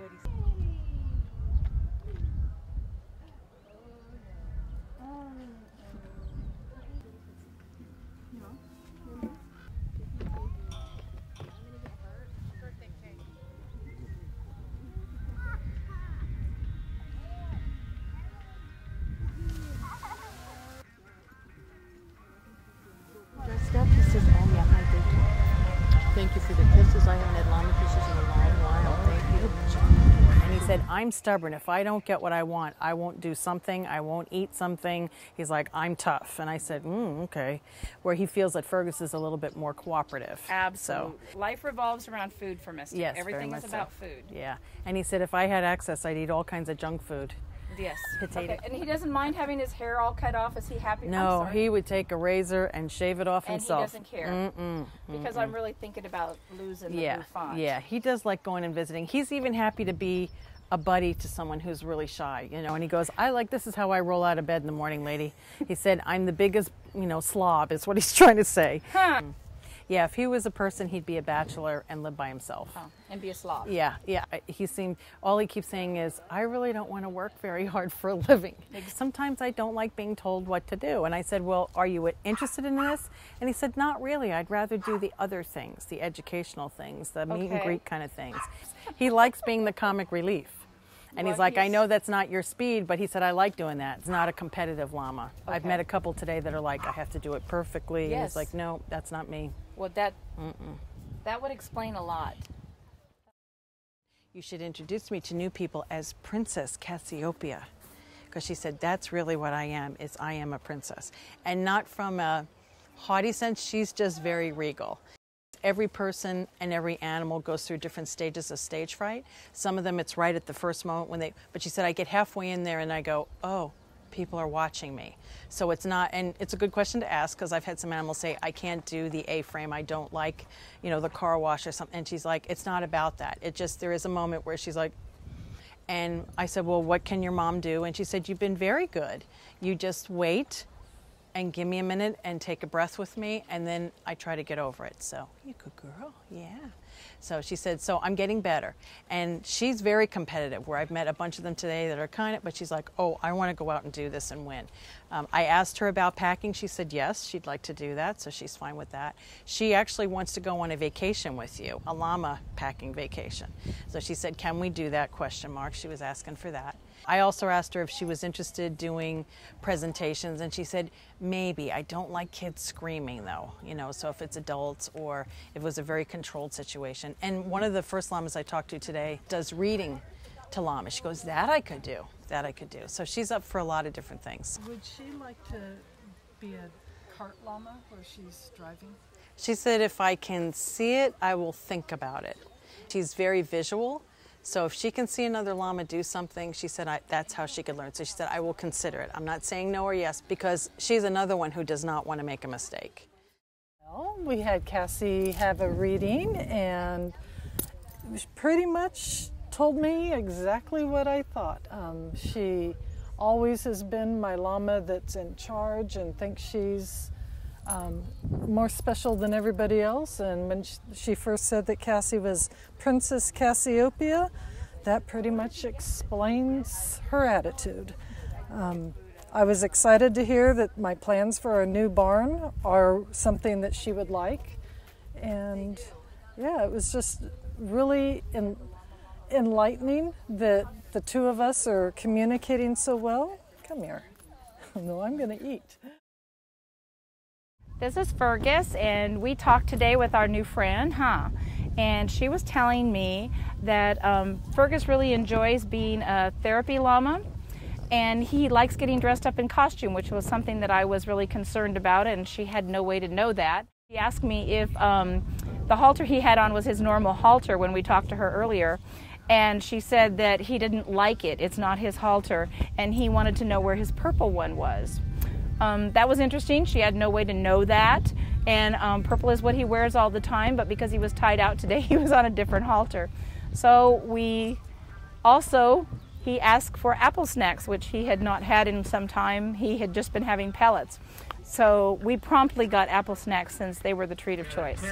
goodies. Thank you for the kisses. I haven't had llama kisses in a long while. Thank you. And he said, I'm stubborn. If I don't get what I want, I won't do something. I won't eat something. He's like, I'm tough. And I said, okay. Where he feels that Fergus is a little bit more cooperative. Absolutely. So, life revolves around food for Misty. Yes, everything is about food. Yeah. And he said, if I had access, I'd eat all kinds of junk food. Yes. Okay. And he doesn't mind having his hair all cut off. Is he happy? No, he would take a razor and shave it off himself. And he doesn't care. Because I'm really thinking about losing the bouffant. Yeah, he does like going and visiting. He's even happy to be a buddy to someone who's really shy, you know, and he goes, this is how I roll out of bed in the morning, lady. He said, I'm the biggest, you know, slob is what he's trying to say. Huh. Yeah, if he was a person, he'd be a bachelor and live by himself. Oh, and be a slob. Yeah, yeah. All he keeps saying is, I really don't want to work very hard for a living. Sometimes I don't like being told what to do. And I said, well, are you interested in this? And he said, not really. I'd rather do the other things, the educational things, the meet and greet kind of things. He likes being the comic relief. And he's like, I know that's not your speed, but he said, I like doing that. It's not a competitive llama. Okay. I've met a couple today that are like, I have to do it perfectly. Yes. And he's like, no, that's not me. Well, that would explain a lot. You should introduce me to new people as Princess Cassiopeia, because she said, that's really what I am, is I am a princess. And not from a haughty sense, she's just very regal. Every person and every animal goes through different stages of stage fright. Some of them it's right at the first moment when they, but she said, I get halfway in there and I go, oh, people are watching me. So it's not, and it's a good question to ask, because I've had some animals say, I can't do the A-frame, I don't like, you know, the car wash or something. And she's like, it's not about that. It just, there is a moment where she's like, and I said, well, what can your mom do? And she said, you've been very good. You just wait and give me a minute and take a breath with me, and then I try to get over it. So, you good girl, yeah. So she said, so I'm getting better. And she's very competitive, where I've met a bunch of them today that are kind of, but she's like, oh, I want to go out and do this and win. I asked her about packing. She said, yes, she'd like to do that, so she's fine with that. She actually wants to go on a vacation with you, a llama packing vacation. So she said, can we do that, question mark. She was asking for that. I also asked her if she was interested doing presentations, and she said, maybe. I don't like kids screaming, though, you know, so if it's adults or if it was a very controlled situation. And one of the first llamas I talked to today does reading to llamas. She goes, that I could do, that I could do. So she's up for a lot of different things. Would she like to be a cart llama where she's driving? She said, if I can see it, I will think about it. She's very visual. So if she can see another llama do something, she said that's how she could learn. So she said, I will consider it. I'm not saying no or yes, because she's another one who does not want to make a mistake. Well, we had Cassie have a reading, and pretty much told me exactly what I thought. She always has been my llama that's in charge and thinks she's more special than everybody else. And when she first said that Cassie was Princess Cassiopeia, that pretty much explains her attitude. I was excited to hear that my plans for a new barn are something that she would like. And yeah, it was just really enlightening that the two of us are communicating so well. Come here. No, I'm going to eat. This is Fergus, and we talked today with our new friend, and she was telling me that Fergus really enjoys being a therapy llama, and he likes getting dressed up in costume, which was something that I was really concerned about, and she had no way to know that. She asked me if the halter he had on was his normal halter when we talked to her earlier, and she said that he didn't like it. It's not his halter, and he wanted to know where his purple one was. That was interesting. She had no way to know that. And purple is what he wears all the time, but because he was tied out today, he was on a different halter. So he asked for apple snacks, which he had not had in some time. He had just been having pellets. So we promptly got apple snacks, since they were the treat of choice.